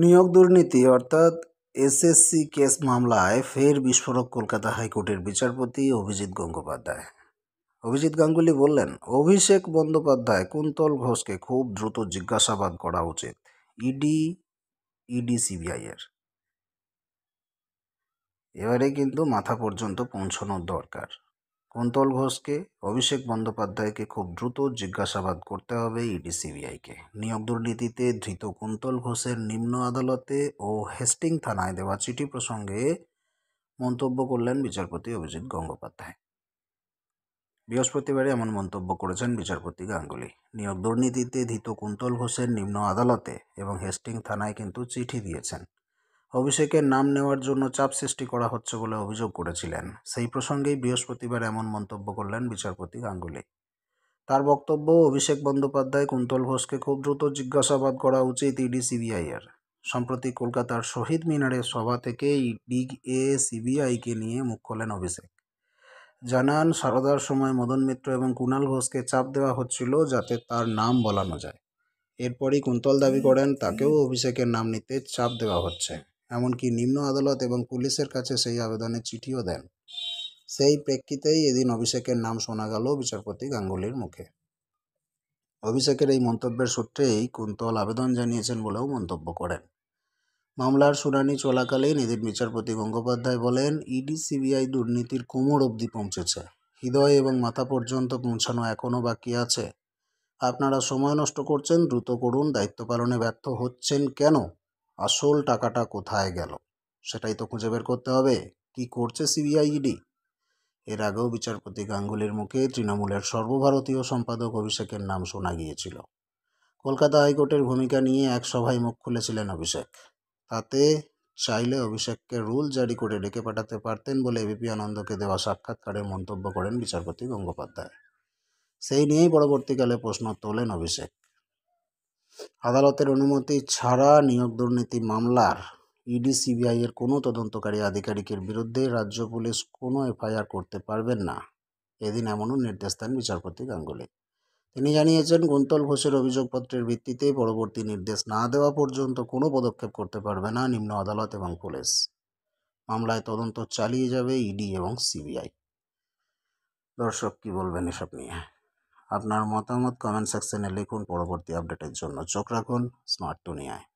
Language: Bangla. নিয়োগ দুর্নীতি অর্থাৎ এসএসসি কেস মামলায় ফের বিস্ফোরক কলকাতা হাইকোর্টের বিচারপতি অভিজিৎ গঙ্গোপাধ্যায়। অভিজিৎ গাঙ্গুলি বললেন, অভিষেক বন্দ্যোপাধ্যায় কুন্তল ঘোষকে খুব দ্রুত জিজ্ঞাসাবাদ করা উচিত। ईडी सीबीआईर এবারে কিন্তু মাথা পর্যন্ত পৌঁছানোর দরকার। কুন্তল ঘোষকে, অভিষেক বন্দ্যোপাধ্যায়কে খুব দ্রুত জিজ্ঞাসাবাদ করতে হবে ইডি সিবিআইকে। নিয়োগ দুর্নীতিতে ধৃত কুন্তল ঘোষের নিম্ন আদালতে ও হেস্টিং থানায় দেওয়া চিঠি প্রসঙ্গে মন্তব্য করলেন বিচারপতি অভিজিৎ গঙ্গোপাধ্যায়। বৃহস্পতিবার এমন মন্তব্য করেছেন বিচারপতি গাঙ্গুলি। নিয়োগ দুর্নীতিতে ধৃত কুন্তল ঘোষের নিম্ন আদালতে এবং হেস্টিং থানায় কিন্তু চিঠি দিয়েছেন। অভিষেকের নাম নেওয়ার জন্য চাপ সৃষ্টি করা হচ্ছে বলে অভিযোগ করেছিলেন। সেই প্রসঙ্গেই বৃহস্পতিবার এমন মন্তব্য করলেন বিচারপতি গাঙ্গুলি। তার বক্তব্য, অভিষেক বন্দ্যোপাধ্যায় কুন্তল ঘোষকে খুব দ্রুত জিজ্ঞাসাবাদ করা উচিত ইডি সিবিআইয়ের। সম্প্রতি কলকাতার শহীদ মিনারের সভা থেকে ইডি সিবিআইকে নিয়ে মুখ খোলেন অভিষেক। জানান, সারদার সময় মদন মিত্র এবং কুণাল ঘোষকে চাপ দেওয়া হচ্ছিল যাতে তার নাম বলানো যায়। এরপরই কুন্তল দাবি করেন তাকেও অভিষেকের নাম নিতে চাপ দেওয়া হচ্ছে, এমনকি নিম্ন আদালত এবং পুলিশের কাছে সেই আবেদনের চিঠিও দেন। সেই প্রেক্ষিতেই এদিন অভিষেকের নাম শোনা গেল বিচারপতি গাঙ্গুলির মুখে। অভিষেকের এই মন্তব্যের সূত্রেই কুন্তল আবেদন জানিয়েছেন বলেও মন্তব্য করেন। মামলার শুনানি চলাকালীন এদিন বিচারপতি গঙ্গোপাধ্যায় বলেন, ইডি সিবিআই দুর্নীতির কোমর অবধি পৌঁছেছে, হৃদয় এবং মাথা পর্যন্ত পৌঁছানো এখনও বাকি আছে। আপনারা সময় নষ্ট করছেন, দ্রুত করুন। দায়িত্ব পালনে ব্যর্থ হচ্ছেন কেন? আসল টাকাটা কোথায় গেল সেটাই তো খুঁজে বের করতে হবে। কি করছে সিবিআই ইডি? এর আগেও বিচারপতি গাঙ্গুলির মুখে তৃণমূলের সর্বভারতীয় সম্পাদক অভিষেকের নাম শোনা গিয়েছিল। কলকাতা হাইকোর্টের ভূমিকা নিয়ে এক সভায় মুখ খুলেছিলেন অভিষেক। তাতে চাইলে অভিষেককে রুল জারি করে ডেকে পাঠাতে পারতেন বলে এবিপি আনন্দকে দেওয়া সাক্ষাৎকারে মন্তব্য করেন বিচারপতি গঙ্গোপাধ্যায়। সেই নিয়েই পরবর্তীকালে প্রশ্ন তোলেন অভিষেক। আদালতের অনুমতি ছাড়া নিয়োগ দুর্নীতি মামলার ইডি সিবিআইয়ের কোনো তদন্তকারী আধিকারিকের বিরুদ্ধে রাজ্য পুলিশ কোনো এফআইআর করতে পারবেন না। এদিন এমনও নির্দেশ দেন বিচারপতি গাঙ্গুলি। তিনি জানিয়েছেন, কুন্তল ঘোষের অভিযোগপত্রের ভিত্তিতে পরবর্তী নির্দেশ না দেওয়া পর্যন্ত কোনো পদক্ষেপ করতে পারবে না নিম্ন আদালত এবং পুলিশ। মামলায় তদন্ত চালিয়ে যাবে ইডি এবং সিবিআই। দর্শক, কী বলবেন এসব নিয়ে? আপনার মতামত কমেন্ট সেকশনে লিখুন। পরবর্তী আপডেটের জন্য চোখ রাখুন স্মার্ট দুনিয়ায়।